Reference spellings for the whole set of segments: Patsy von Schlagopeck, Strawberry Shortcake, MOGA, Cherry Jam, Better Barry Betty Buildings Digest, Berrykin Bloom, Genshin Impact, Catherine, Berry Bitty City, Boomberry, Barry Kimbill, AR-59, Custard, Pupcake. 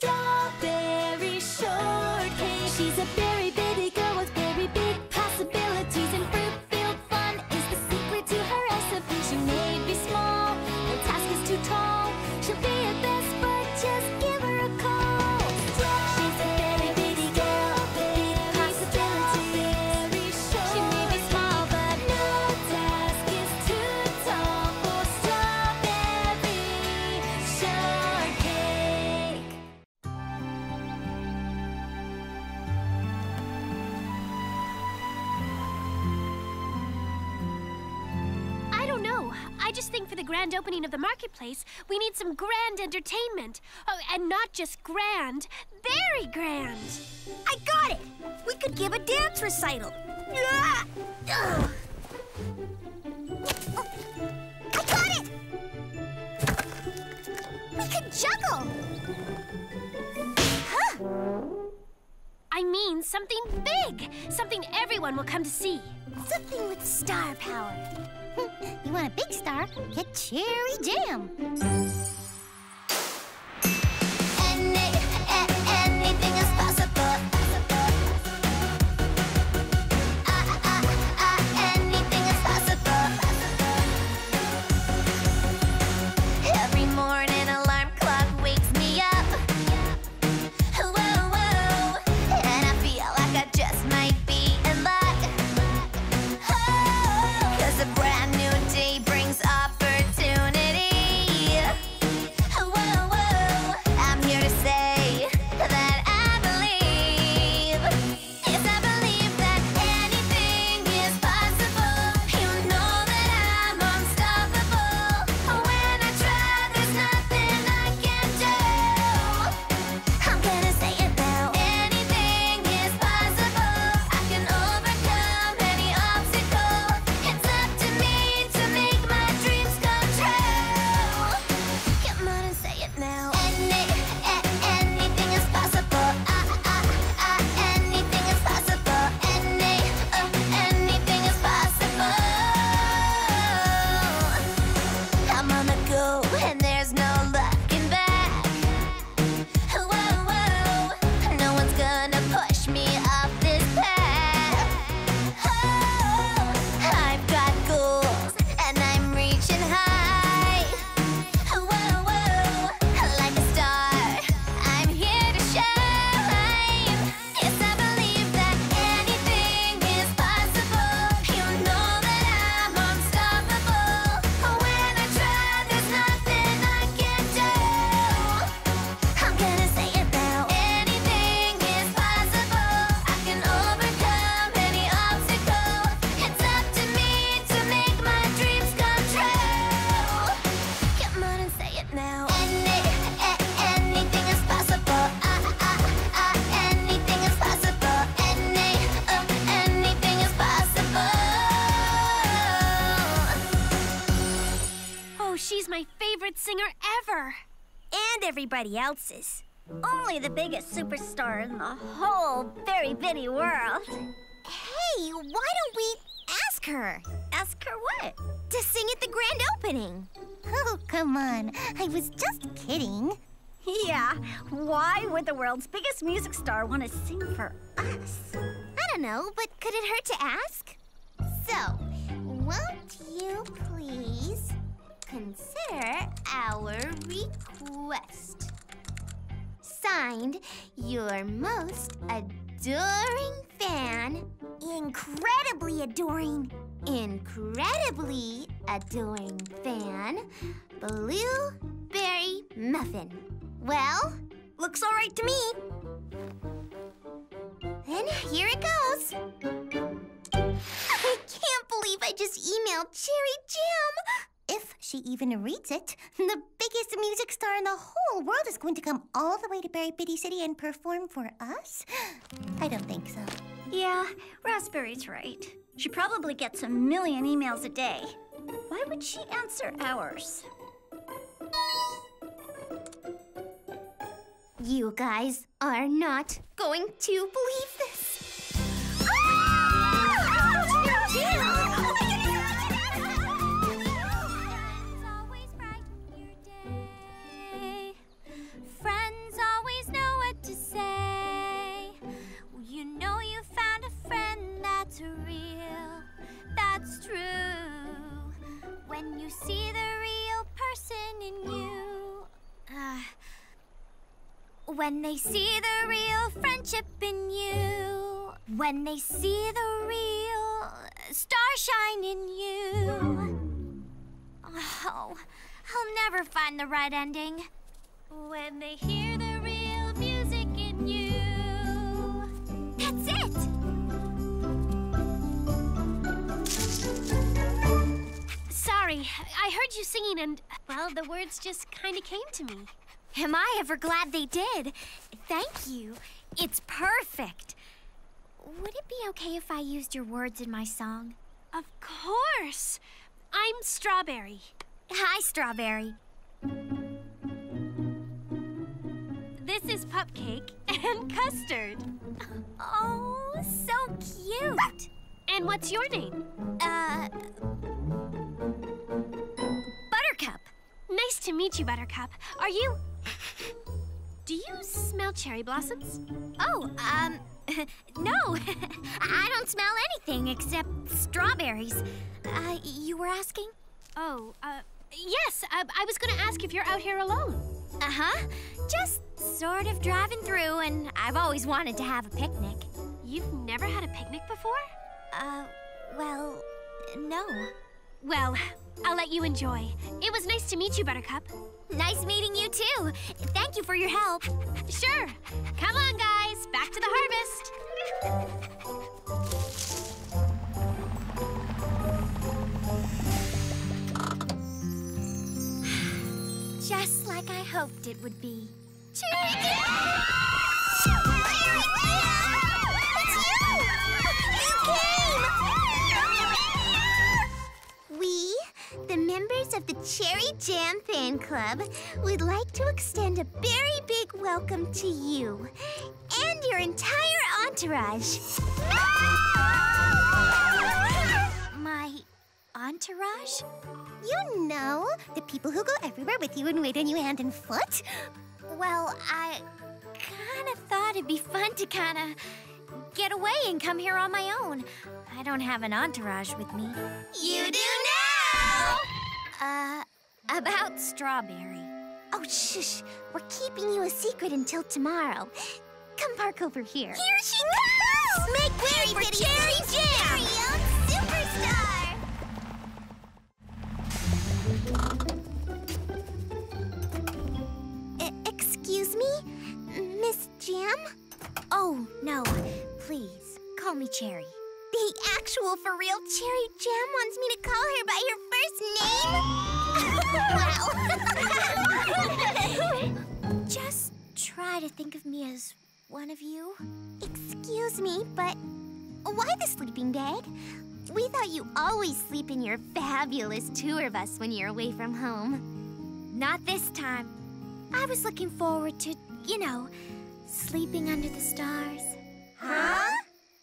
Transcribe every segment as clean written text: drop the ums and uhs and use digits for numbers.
Strawberry shortcake. She's a berry bitty girl with very big possibilities, and fruit-filled fun is the secret to her recipe. She may be small, her task is too tall. She'll be a best, but just give her a call. She's a berry bitty girl with big possibilities. She may be small, but no task is too tall for strawberry shortcake. I don't know. I just think for the grand opening of the marketplace, we need some grand entertainment. Oh, and not just grand, very grand. I got it! We could give a dance recital. Ah! Ugh. Oh, I got it! We could juggle! Huh? I mean something big, something everyone will come to see. Something with star power. You want a big star? Get Cherry Jam. Anything is possible. Anything is possible. Every morning alarm clock wakes me up. Whoa, whoa. And I feel like I just might be in luck. Oh, 'cause a brand new day brings opportunity. Whoa, whoa. I'm here to say that I believe. Yes, I believe that anything is possible. You know that I'm unstoppable. When I try, there's nothing I can do. I'm gonna say it now. Anything is possible. I can overcome any obstacle. It's up to me to make my dreams come true. Come on and say it now. Anything is possible. Anything is possible. Anything is possible. I'm on the go and there's no looking back. Whoa, whoa. No one's gonna push me off this path. Oh, I've got goals and I'm reaching high. Whoa, whoa. Like a star, I'm here to shine. Yes, I believe that anything is possible. You know that I'm unstoppable. When I try, there's nothing I can do. I'm gonna say it now. Anything is possible. I can overcome any obstacle. It's up to me to make my dreams come true. Come on and say it now. Anything is possible. Anything is possible. Anything is possible. Oh, she's my favorite singer ever. And everybody else's. Only the biggest superstar in the whole Berry Bitty world. Hey, why don't we ask her? Ask her what? To sing at the grand opening. Oh, come on. I was just kidding. Yeah, why would the world's biggest music star want to sing for us? I don't know, but could it hurt to ask? So, won't you please consider our request? Signed, your most adoring fan, incredibly adoring, fan, Blueberry Muffin. Well, looks all right to me. Then here it goes. I can't believe I just emailed Cherry Jam. If she even reads it, the biggest music star in the whole world is going to come all the way to Berry Bitty City and perform for us? I don't think so. Yeah, Raspberry's right. She probably gets a million emails a day. Why would she answer ours? You guys are not going to believe this. Friends always know. when they see the real friendship in you, when they see the real starshine in you. Oh, I'll never find the right ending. When they hear the real music in you. That's it! Sorry, I heard you singing and, well, the words just kind of came to me. Am I ever glad they did? Thank you. It's perfect. Would it be okay if I used your words in my song? Of course. I'm Strawberry. Hi, Strawberry. This is Pupcake and Custard. Oh, so cute. And what's your name? Buttercup. Nice to meet you, Buttercup. Are you... Do you smell cherry blossoms? Oh, no. I don't smell anything except strawberries. You were asking? Oh, yes. I was going to ask if you're out here alone. Uh-huh. Just sort of driving through, and I've always wanted to have a picnic. You've never had a picnic before? Well, no. Well, I'll let you enjoy. It was nice to meet you, Buttercup. Nice meeting you, too. Thank you for your help. Sure. Come on, guys. Back to the harvest. Just like I hoped it would be. Cherry Jam! Cherry Jam! It's you! You came! We, the members of the Cherry Jam Fan Club, would like to extend a very big welcome to you and your entire entourage. My entourage? You know, the people who go everywhere with you and wait on you hand and foot. Well, I kind of thought it'd be fun to kind of get away and come here on my own. I don't have an entourage with me. You do now! About Strawberry. Oh, shush. We're keeping you a secret until tomorrow. Come park over here. Here she comes! Make way for Cherry Jam! Own superstar! Excuse me, Miss Jam? Oh, no. Please, call me Cherry. The actual, for real Cherry Jam wants me to call her by her first name? Wow. Just try to think of me as one of you. Excuse me, but why the sleeping bag? We thought you always sleep in your fabulous tour bus when you're away from home. Not this time. I was looking forward to, you know, sleeping under the stars. Huh?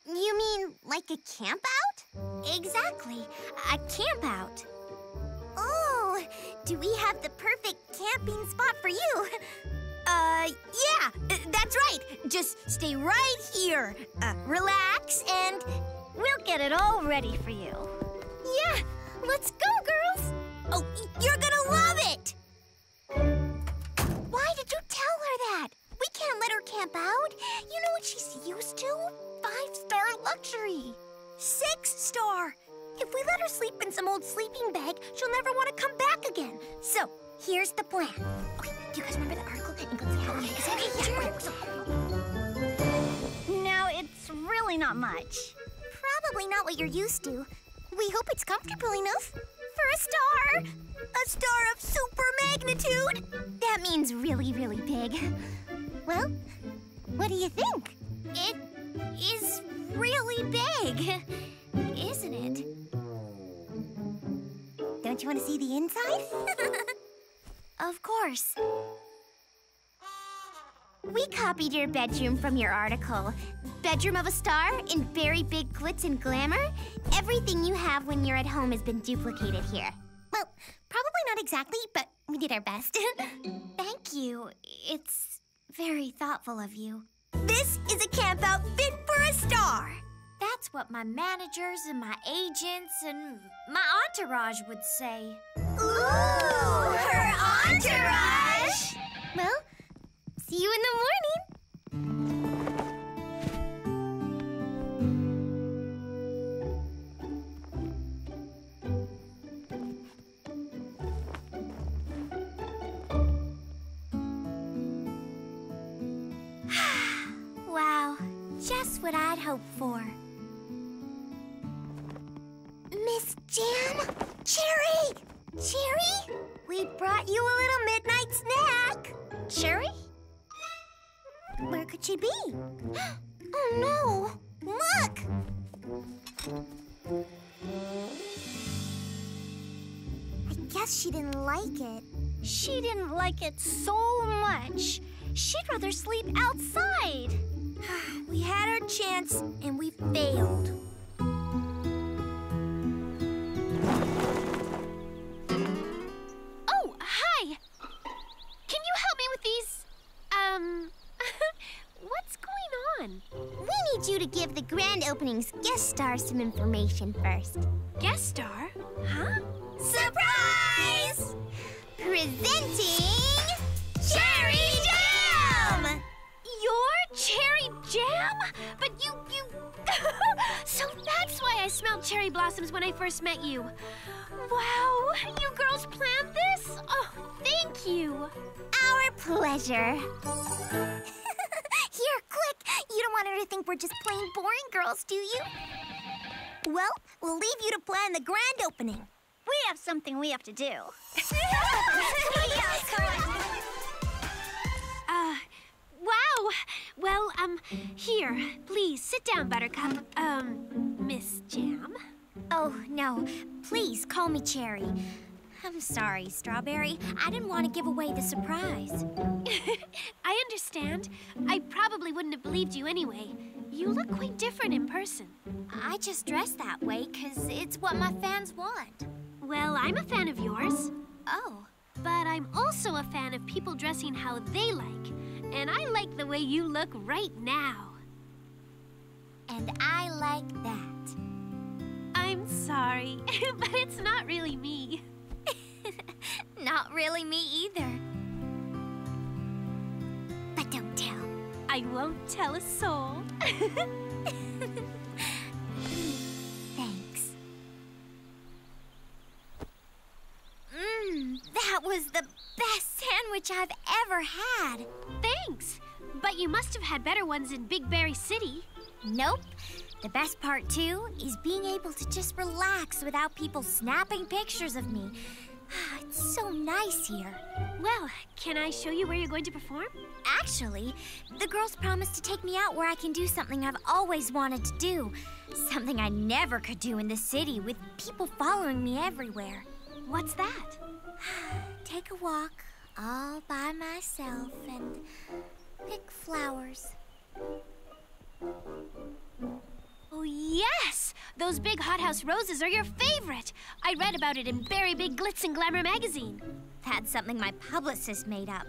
You mean like a camp out? Exactly. A camp out. Oh, do we have the perfect camping spot for you? Yeah, that's right. Just stay right here. Relax and... we'll get it all ready for you. Yeah, let's go, girls! Oh, you're gonna love it! Why did you tell her that? We can't let her camp out. You know what she's used to? 5-star luxury. 6-star. If we let her sleep in some old sleeping bag, she'll never want to come back again. So, here's the plan. Okay, do you guys remember the article? Now, it's really not much. Probably not what you're used to. We hope it's comfortable enough for a star. A star of super magnitude. That means really, really big. Well, what do you think? It is really big, isn't it? Don't you want to see the inside? Of course. We copied your bedroom from your article. Bedroom of a star in very big glitz and glamour. Everything you have when you're at home has been duplicated here. Well, probably not exactly, but we did our best. Thank you. It's very thoughtful of you. This is a campout fit for a star. That's what my managers and my agents and my entourage would say. Ooh, her entourage! Well, see you in the morning. Just what I'd hoped for. Miss Jam? Cherry! Cherry? We brought you a little midnight snack. Cherry? Where could she be? Oh, no! Look! I guess she didn't like it. She didn't like it so much. She'd rather sleep outside. We had our chance, and we failed. Oh, hi! Can you help me with these, what's going on? We need you to give the grand opening's guest star some information first. Guest star? Huh? Surprise! Presenting... Cherry Jam! You're Cherry Jam? But you... So that's why I smelled cherry blossoms when I first met you. Wow, you girls planned this? Oh, thank you. Our pleasure. Here, quick! You don't want her to think we're just plain boring girls, do you? Well, we'll leave you to plan the grand opening. We have something we have to do. Wow! Well, here, please, sit down, Buttercup. Miss Jam? Oh, no. Please, call me Cherry. I'm sorry, Strawberry. I didn't want to give away the surprise. I understand. I probably wouldn't have believed you anyway. You look quite different in person. I just dress that way because it's what my fans want. Well, I'm a fan of yours. Oh. But I'm also a fan of people dressing how they like. And I like the way you look right now. And I like that. I'm sorry, but it's not really me. Not really me either. But don't tell. I won't tell a soul. Thanks. That was the best sandwich I've ever had. Thanks. But you must have had better ones in Big Berry City. Nope. The best part, too, is being able to just relax without people snapping pictures of me. It's so nice here. Well, can I show you where you're going to perform? Actually, the girls promised to take me out where I can do something I've always wanted to do. Something I never could do in the city with people following me everywhere. What's that? Take a walk all by myself and pick flowers. Oh, yes! Those big hothouse roses are your favorite. I read about it in Berry Big Glitz and Glamour magazine. That's something my publicist made up.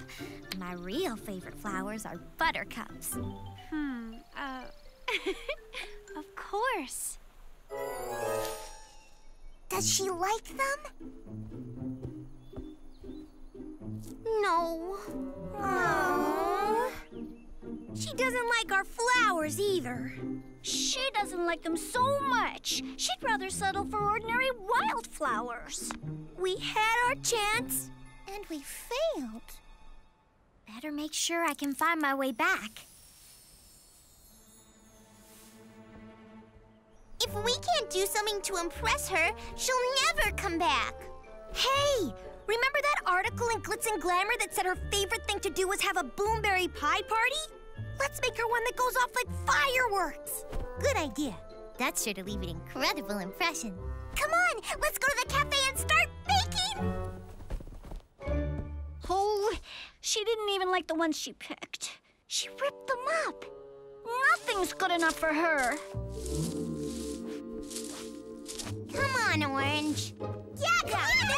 My real favorite flowers are buttercups. Of course. Does she like them? No. Aww. She doesn't like our flowers either. She doesn't like them so much. She'd rather settle for ordinary wildflowers. We had our chance, and we failed. Better make sure I can find my way back. If we can't do something to impress her, she'll never come back. Hey! Remember that article in Glitz and Glamour that said her favorite thing to do was have a Bloomberry pie party? Let's make her one that goes off like fireworks. Good idea. That's sure to leave an incredible impression. Come on, let's go to the cafe and start baking! Oh, she didn't even like the ones she picked. She ripped them up. Nothing's good enough for her. Come on, Orange. Yeah, come on! Yeah,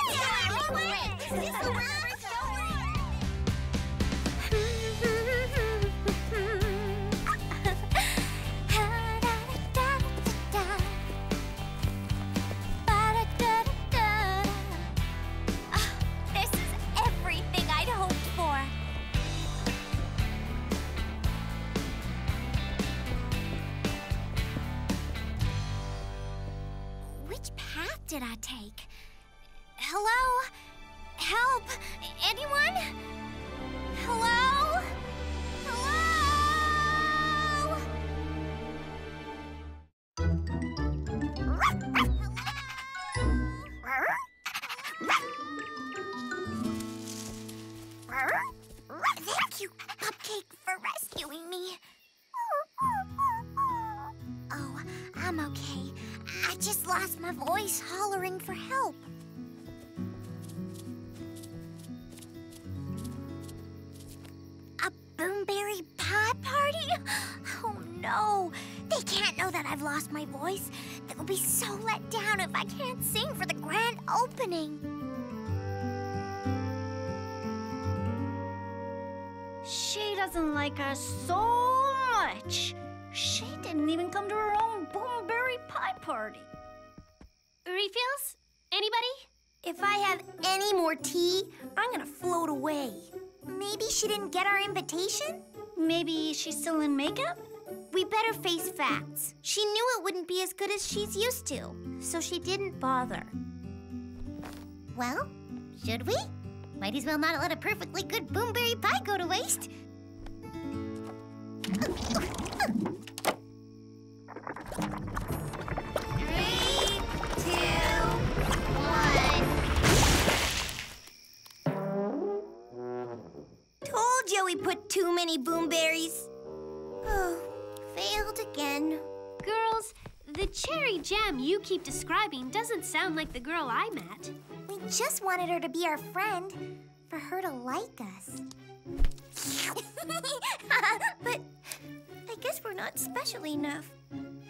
did I take? Hello? Help? Anyone? Hello? Hello? lost my voice hollering for help. A Boomberry Pie Party? Oh no, they can't know that I've lost my voice. They'll be so let down if I can't sing for the grand opening. She doesn't like us so much. She didn't even come to her own Boomberry Pie Party. Refills? Anybody? If I have any more tea, I'm gonna float away. Maybe she didn't get our invitation? Maybe she's still in makeup? We better face facts. She knew it wouldn't be as good as she's used to, so she didn't bother. Well, should we? Might as well not let a perfectly good Boomberry Pie go to waste. We put too many boomberries. Oh, failed again. Girls, the Cherry Jam you keep describing doesn't sound like the girl I met. We just wanted her to be our friend, for her to like us. But I guess we're not special enough.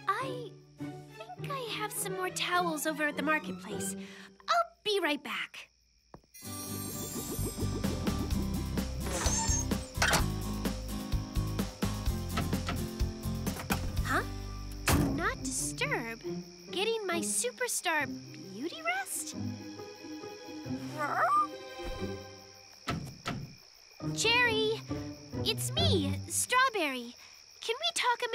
I think I have some more towels over at the marketplace. I'll be right back. Not disturb. Getting my superstar beauty rest? Cherry, it's me, Strawberry. Can we talk a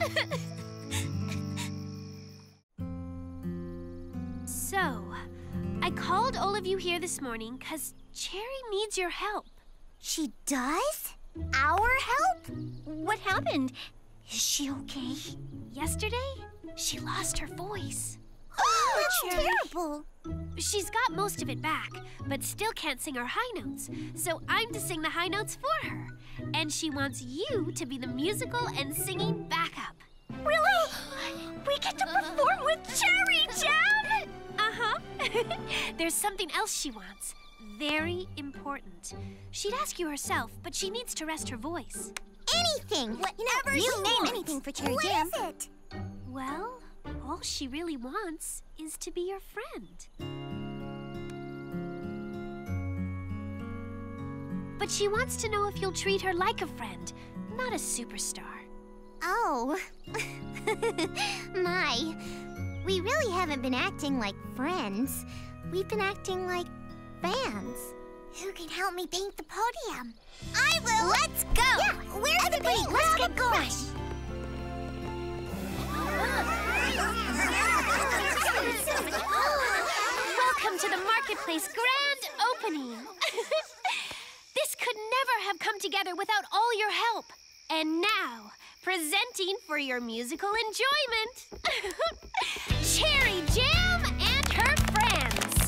minute? So, I called all of you here this morning because Cherry needs your help. She does? Our help? What happened? Is she okay? Yesterday, she lost her voice. Oh, that's terrible. She's got most of it back, but still can't sing her high notes. So I'm to sing the high notes for her. And she wants you to be the musical and singing backup. Really? We get to perform with Cherry Jam? Uh-huh. There's something else she wants. Very important. She'd ask you herself, but she needs to rest her voice. Anything! Whatever you name anything for Cherry Jam. What is it? Well, all she really wants is to be your friend. But she wants to know if you'll treat her like a friend, not a superstar. Oh. My. We really haven't been acting like friends. We've been acting like fans. Who can help me paint the podium? I will! Let's go! Yeah, where's the paint? Let's get going! Welcome to the marketplace grand opening! This could never have come together without all your help. And now, presenting for your musical enjoyment, Cherry Jam and her friends!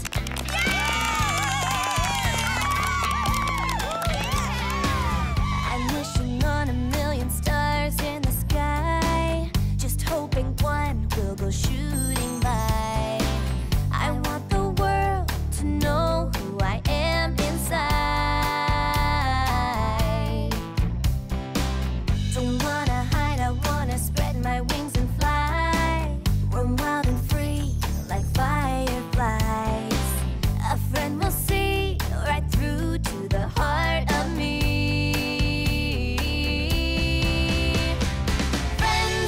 On a million stars in the sky, just hoping one will go shooting by. I want the world to know who I am inside. Don't wanna hide, I wanna spread my wings and fly. Roam wild and free like fireflies. A friend will see right through to the heart of me. Friends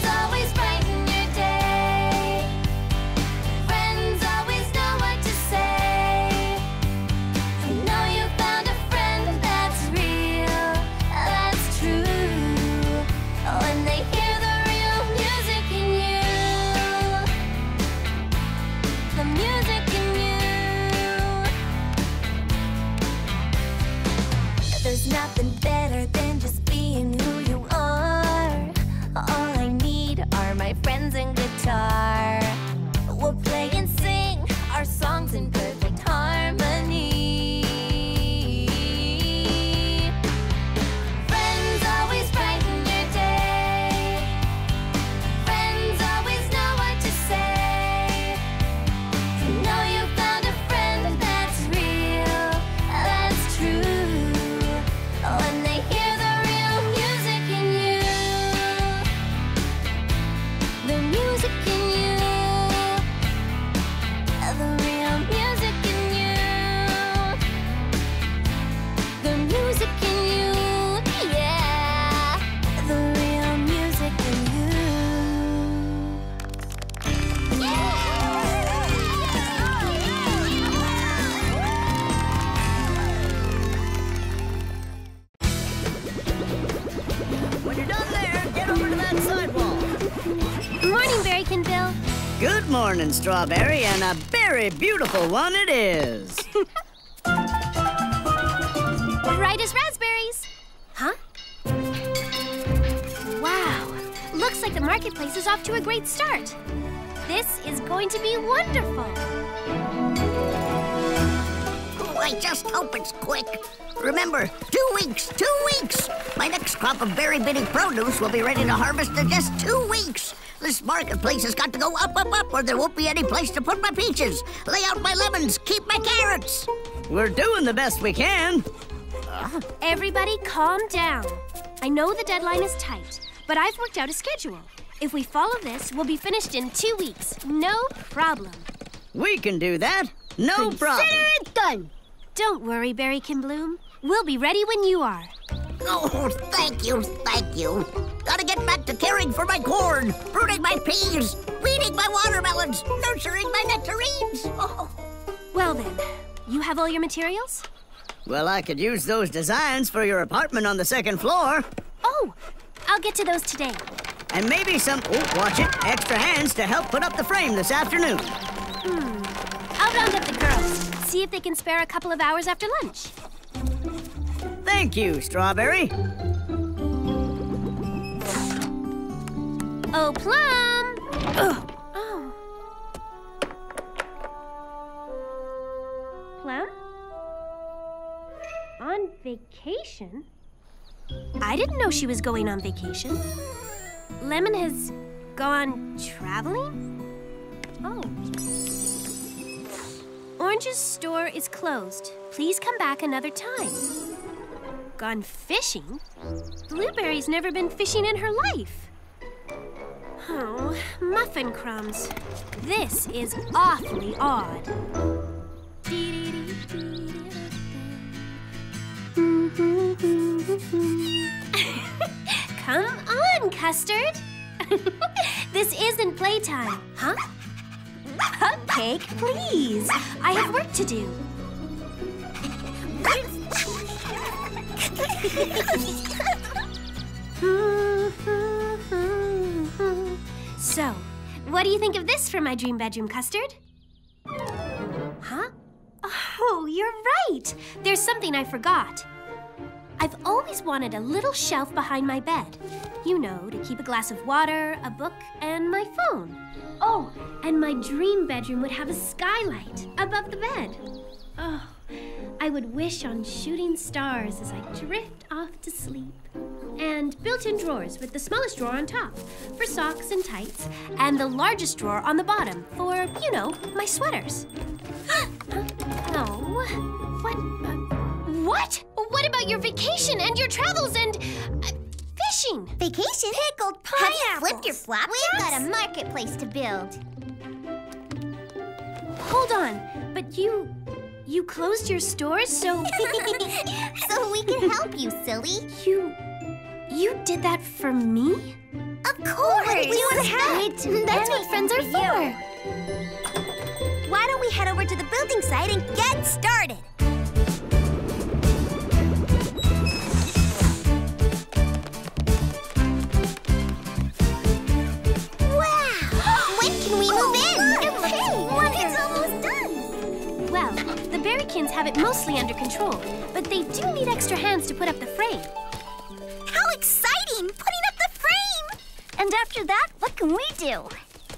Kimbill. Good morning, Strawberry, and a very beautiful one it is. Right as raspberries. Huh? Wow. Looks like the marketplace is off to a great start. This is going to be wonderful. Oh, I just hope it's quick. Remember, 2 weeks, 2 weeks. My next crop of Berry Bitty produce will be ready to harvest in just 2 weeks. This marketplace has got to go up, up, up, or there won't be any place to put my peaches, lay out my lemons, keep my carrots. We're doing the best we can. Everybody calm down. I know the deadline is tight, but I've worked out a schedule. If we follow this, we'll be finished in 2 weeks. No problem. We can do that. No problem. Consider it done. Don't worry, Berrykin Bloom. We'll be ready when you are. Oh, thank you, thank you. Gotta get back to caring for my corn, pruning my peas, weeding my watermelons, nurturing my nectarines. Oh. Well then, you have all your materials? Well, I could use those designs for your apartment on the second floor. Oh, I'll get to those today. And maybe some, watch it, extra hands to help put up the frame this afternoon. I'll round up the girls, see if they can spare a couple of hours after lunch. Thank you, Strawberry. Oh, Plum! Oh. Plum? On vacation? I didn't know she was going on vacation. Lemon has gone traveling? Oh. Orange's store is closed. Please come back another time. Gone fishing? Blueberry's never been fishing in her life. Oh, muffin crumbs. This is awfully odd. Come on, Custard. This isn't playtime, huh? Pupcake, please. I have work to do. So, what do you think of this for my dream bedroom, Custard? Huh? Oh, you're right. There's something I forgot. I've always wanted a little shelf behind my bed. You know, to keep a glass of water, a book, and my phone. Oh, and my dream bedroom would have a skylight above the bed. Oh, I would wish on shooting stars as I drift off to sleep. And built-in drawers with the smallest drawer on top for socks and tights, and the largest drawer on the bottom for, you know, my sweaters. No. What? What? What about your vacation and your travels and fishing? Vacation? Pickled pineapples. Have you flipped your flop? We've got a marketplace to build. Hold on, but you closed your stores, so so we can help you, silly. You did that for me? Of course. What did you expect? That's what friends are for. Why don't we head over to the building site and get started? Berrykins have it mostly under control, but they do need extra hands to put up the frame. How exciting! Putting up the frame! And after that, what can we do?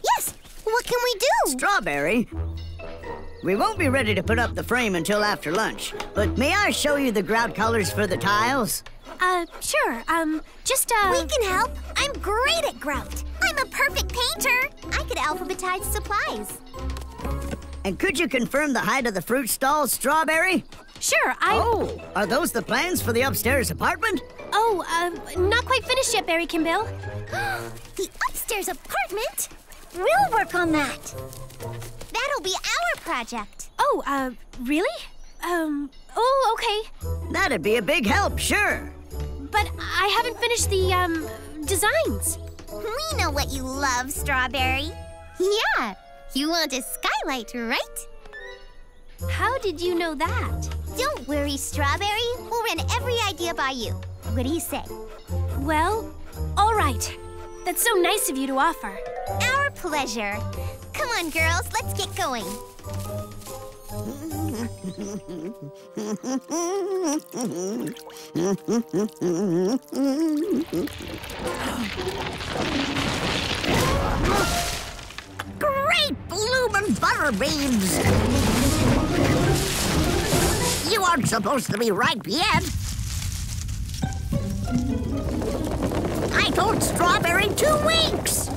Yes, what can we do? Strawberry, we won't be ready to put up the frame until after lunch, but may I show you the grout colors for the tiles? Sure, We can help. I'm great at grout. I'm a perfect painter. I could alphabetize supplies. And could you confirm the height of the fruit stalls, Strawberry? Sure, Oh, are those the plans for the upstairs apartment? Oh, not quite finished yet, Barry Kimbill. The upstairs apartment? We'll work on that. That'll be our project. Oh, really? Oh, okay. That'd be a big help, sure. But I haven't finished the, designs. We know what you love, Strawberry. Yeah. You want a skylight, right? How did you know that? Don't worry, Strawberry. We'll run every idea by you. What do you say? Well, all right. That's so nice of you to offer. Our pleasure. Come on, girls, let's get going. Great bloomin' butterbeans! You aren't supposed to be ripe yet. I told Strawberry 2 weeks!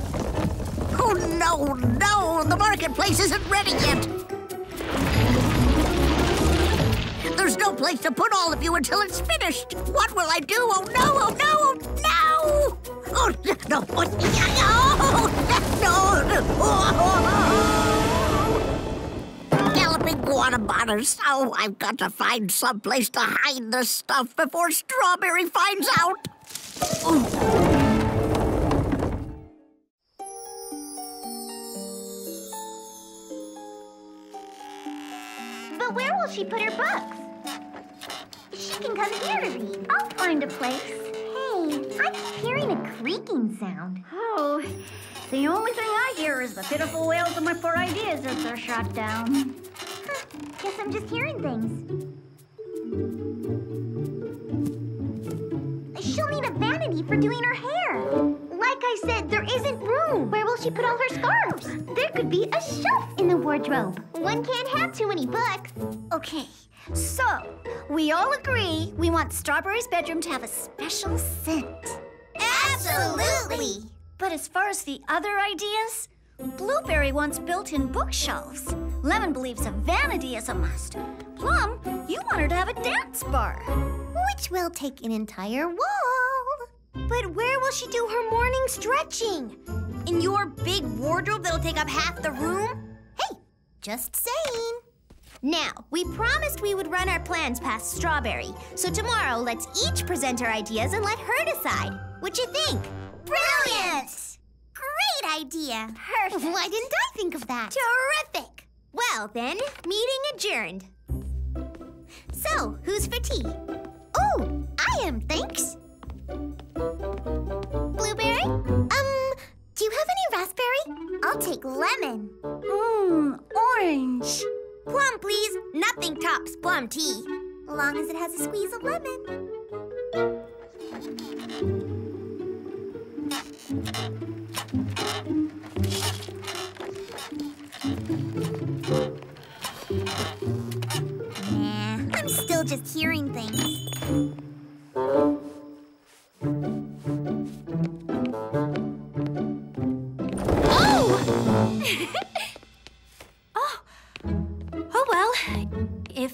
Oh, no, no, the marketplace isn't ready yet. There's no place to put all of you until it's finished. What will I do? Oh, no, oh, no, oh, no! Oh, no, oh, no, no, oh. Galloping guana bonners. Oh, I've got to find some place to hide this stuff before Strawberry finds out. Oh. But where will she put her books? She can come here to read. I'll find a place. Hey, I'm hearing a creaking sound. Oh, the only thing I hear is the pitiful wails of my poor ideas as they're shot down. Huh, guess I'm just hearing things. She'll need a vanity for doing her hair. Like I said, there isn't room. Where will she put all her scarves? There could be a shelf in the wardrobe. One can't have too many books. Okay, so we all agree we want Strawberry's bedroom to have a special scent. Absolutely! But as far as the other ideas, Blueberry wants built-in bookshelves. Lemon believes a vanity is a must. Plum, you want her to have a dance bar. Which will take an entire wall. But where will she do her morning stretching? In your big wardrobe that'll take up half the room? Just saying. Now, we promised we would run our plans past Strawberry. So tomorrow, let's each present our ideas and let her decide. What you think? Brilliant! Great idea. Perfect. Why didn't I think of that? Terrific. Well then, meeting adjourned. So, who's for tea? Oh, I am, thanks. Blueberry? Do you have any raspberry? I'll take lemon. Orange. Plum, please. Nothing tops plum tea. Long as it has a squeeze of lemon. Nah, I'm still just hearing things.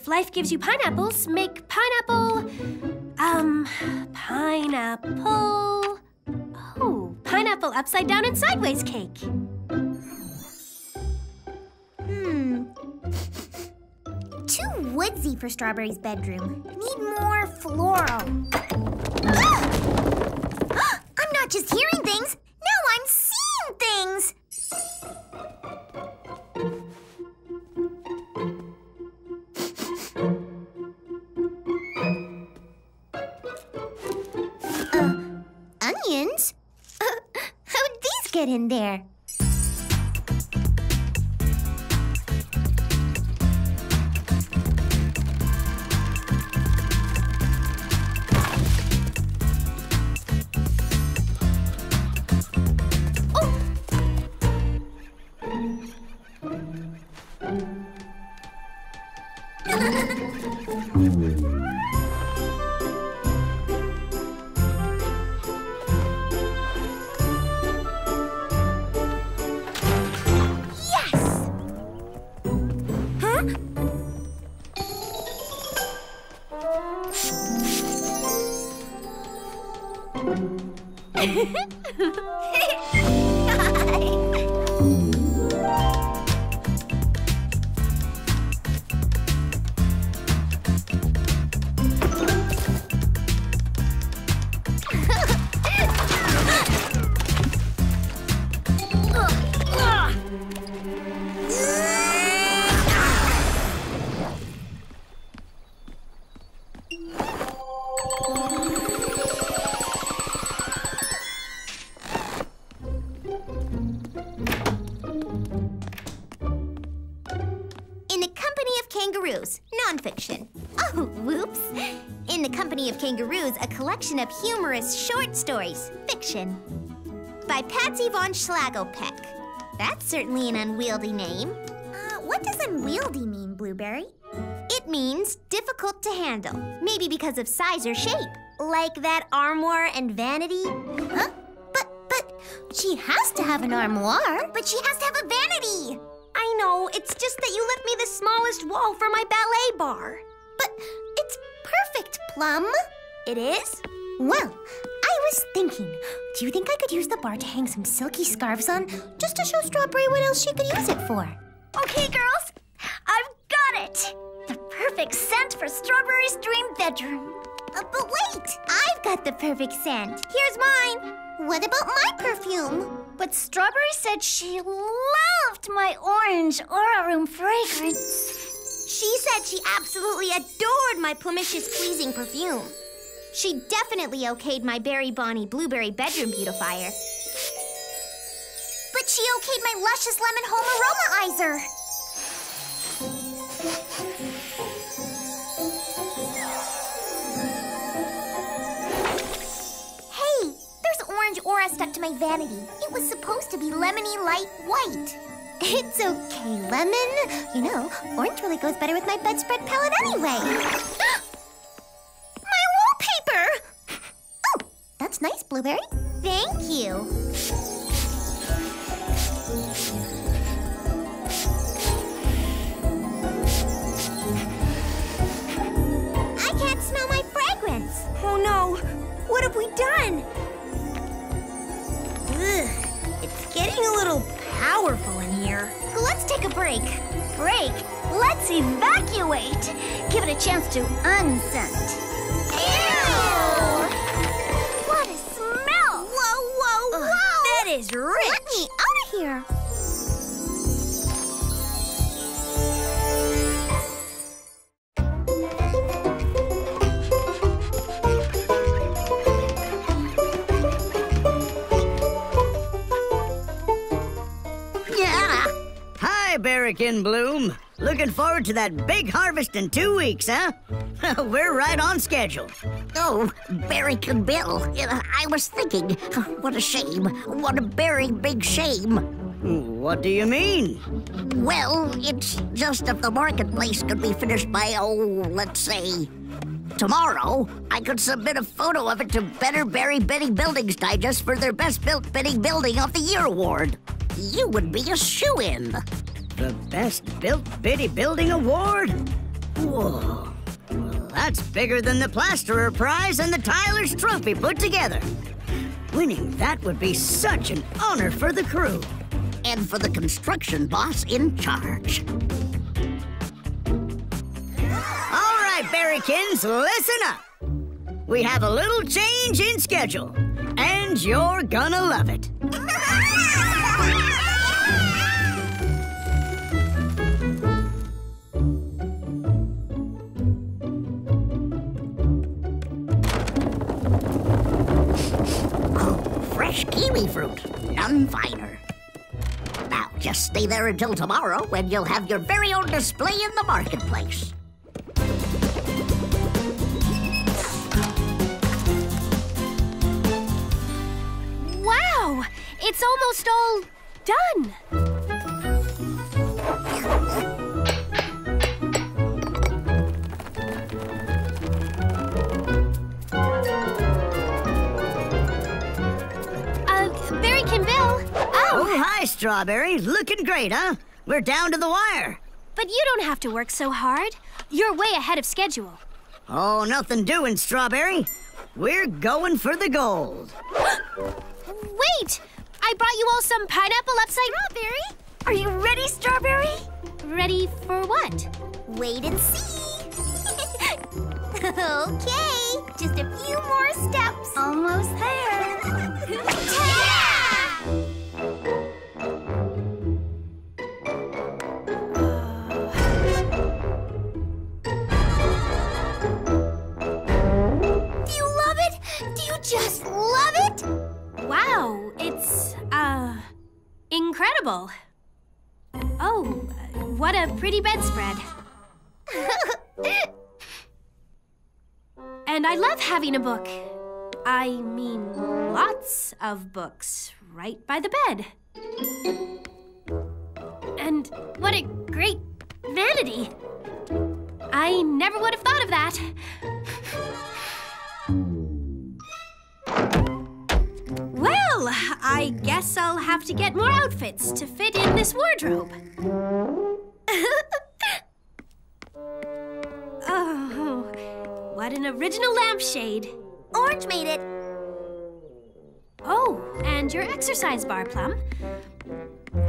Life gives you pineapples, make pineapple, pineapple, oh, pineapple upside down and sideways cake. Too woodsy for Strawberry's bedroom. Need more floral. Ah! I'm not just hearing things, now I'm seeing things. How'd these get in there? Oh! Company of Kangaroos, a collection of humorous short stories, fiction, by Patsy von Schlagopeck. That's certainly an unwieldy name. What does unwieldy mean, Blueberry? It means difficult to handle, maybe because of size or shape. Like that armoire and vanity? Huh? But she has to have an armoire. But she has to have a vanity. I know, it's just that you left me the smallest wall for my ballet bar. But it's perfect, Plum. It is? Well, I was thinking, do you think I could use the bar to hang some silky scarves on just to show Strawberry what else she could use it for? Okay, girls, I've got it. The perfect scent for Strawberry's dream bedroom. But wait, I've got the perfect scent. Here's mine. What about my perfume? But Strawberry said she loved my orange Aura Room fragrance. She said she absolutely adored my Plumish's Pleasing perfume. She definitely okayed my Berry Bonnie Blueberry Bedroom Beautifier. But she okayed my Luscious Lemon Home Aromaizer. Hey, there's orange aura stuck to my vanity. It was supposed to be lemony light white. It's okay, Lemon. You know, orange really goes better with my bedspread palette anyway. My wallpaper! Oh, that's nice, Blueberry. Thank you. Smell my fragrance. Oh no, what have we done? Ugh, it's getting a little powerful in here. Let's take a break. Break? Let's evacuate. Give it a chance to unscent. Ew! What a smell! Whoa, whoa, whoa! That is rich. Let me out of here. Berrykin Bloom. Looking forward to that big harvest in 2 weeks, huh? We're right on schedule. Oh, Barry Kimbill. I was thinking, what a shame. What a very big shame. What do you mean? Well, it's just if the marketplace could be finished by, oh, let's say, tomorrow, I could submit a photo of it to Better Barry Betty Buildings Digest for their Best Built Betty Building of the Year award. You would be a shoo-in. The Best Built Bitty Building Award? Whoa. Well, that's bigger than the Plasterer Prize and the Tyler's Trophy put together. Winning that would be such an honor for the crew. And for the construction boss in charge. All right, Berrykins, listen up. We have a little change in schedule, and you're gonna love it. Kiwi fruit, none finer. Now, just stay there until tomorrow when you'll have your very own display in the marketplace. Wow! It's almost all done. Hi, Strawberry. Looking great, huh? We're down to the wire. But you don't have to work so hard. You're way ahead of schedule. Oh, nothing doing, Strawberry. We're going for the gold. Wait! I brought you all some pineapple upside Strawberry? Are you ready, Strawberry? Ready for what? Wait and see. Okay. Just a few more steps. Almost there. Yeah! Just love it! Wow, it's, incredible. Oh, what a pretty bedspread. And I love having a book. I mean, lots of books right by the bed. And what a great vanity. I never would have thought of that. Well, I guess I'll have to get more outfits to fit in this wardrobe. Oh, what an original lampshade. Orange made it. Oh, and your exercise bar, Plum.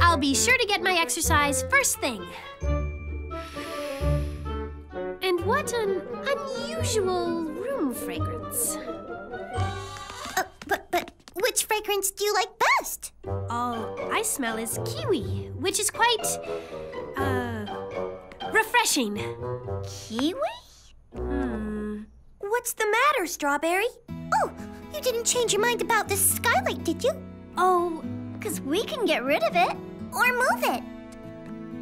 I'll be sure to get my exercise first thing. And what an unusual room fragrance. But which fragrance do you like best? All I smell is kiwi, which is quite, refreshing. Kiwi? What's the matter, Strawberry? Oh, you didn't change your mind about this skylight, did you? Oh, 'cause we can get rid of it or move it.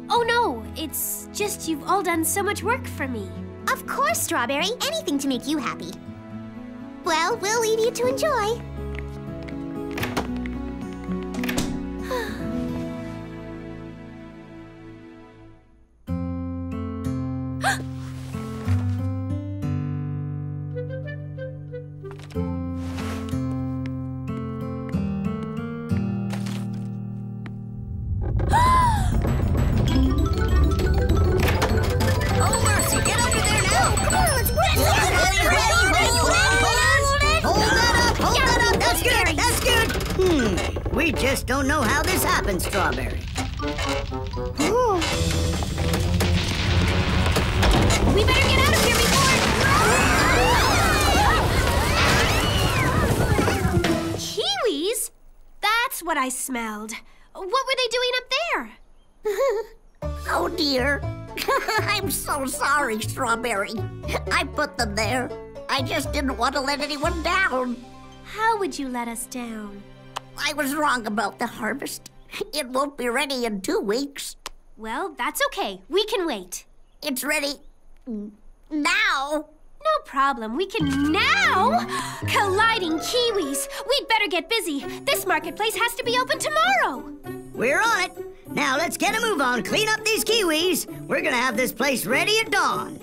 Oh, no, it's just you've all done so much work for me. Of course, Strawberry, anything to make you happy. Well, we'll leave you to enjoy. Don't know how this happened, Strawberry. Ooh. We better get out of here before... Kiwis? That's what I smelled. What were they doing up there? Oh, dear. I'm so sorry, Strawberry. I put them there. I just didn't want to let anyone down. How would you let us down? I was wrong about the harvest. It won't be ready in 2 weeks. Well, that's okay. We can wait. It's ready now. No problem. We can now. Colliding kiwis. We'd better get busy. This marketplace has to be open tomorrow. We're on it. Now let's get a move on. Clean up these kiwis. We're going to have this place ready at dawn.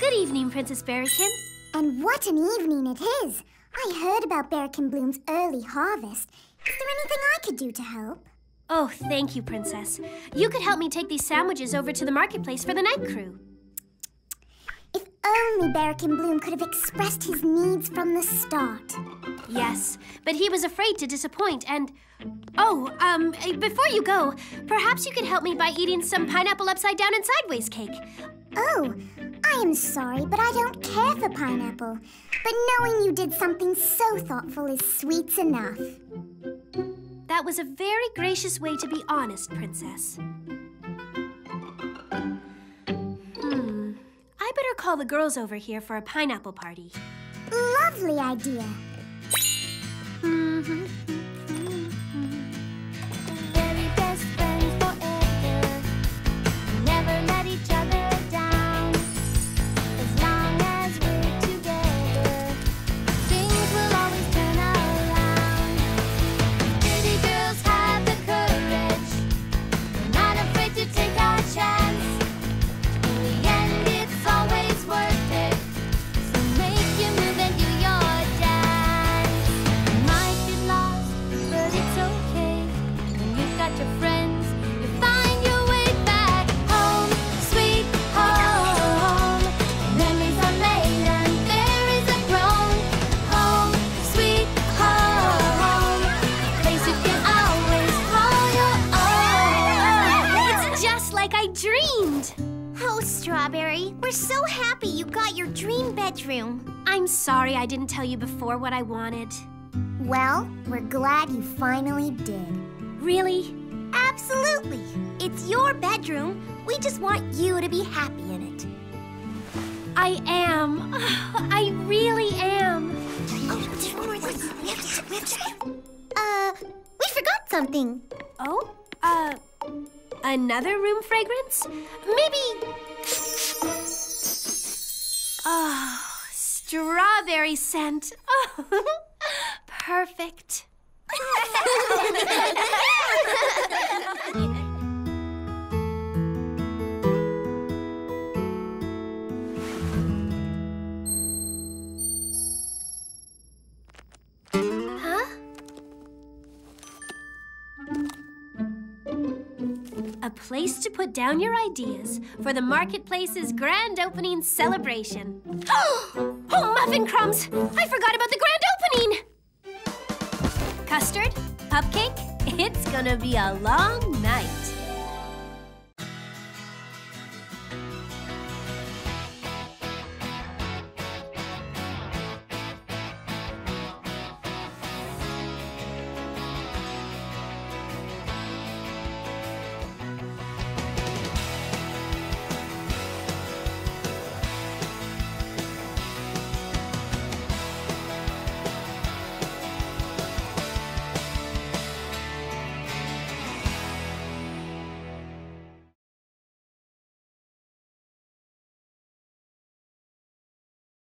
Good evening, Princess Berrykin. And what an evening it is. I heard about Berrykin Bloom's early harvest. Is there anything I could do to help? Oh, thank you, Princess. You could help me take these sandwiches over to the marketplace for the night crew. If only Berrykin Bloom could have expressed his needs from the start. Yes, but he was afraid to disappoint and... Oh, before you go, perhaps you could help me by eating some pineapple upside down and sideways cake. Oh, I am sorry, but I don't care for pineapple. But knowing you did something so thoughtful is sweet enough. That was a very gracious way to be honest, Princess. I better call the girls over here for a pineapple party. Lovely idea. Sorry I didn't tell you before what I wanted. Well, we're glad you finally did. Really? Absolutely. It's your bedroom. We just want you to be happy in it. I am. Oh, I really am. Oh, there's one more thing. We have to... We forgot something. Oh? Another room fragrance? Maybe... Oh, strawberry scent. Oh, perfect. A place to put down your ideas for the marketplace's grand opening celebration. Oh, muffin crumbs! I forgot about the grand opening! Custard, Pupcake, it's gonna be a long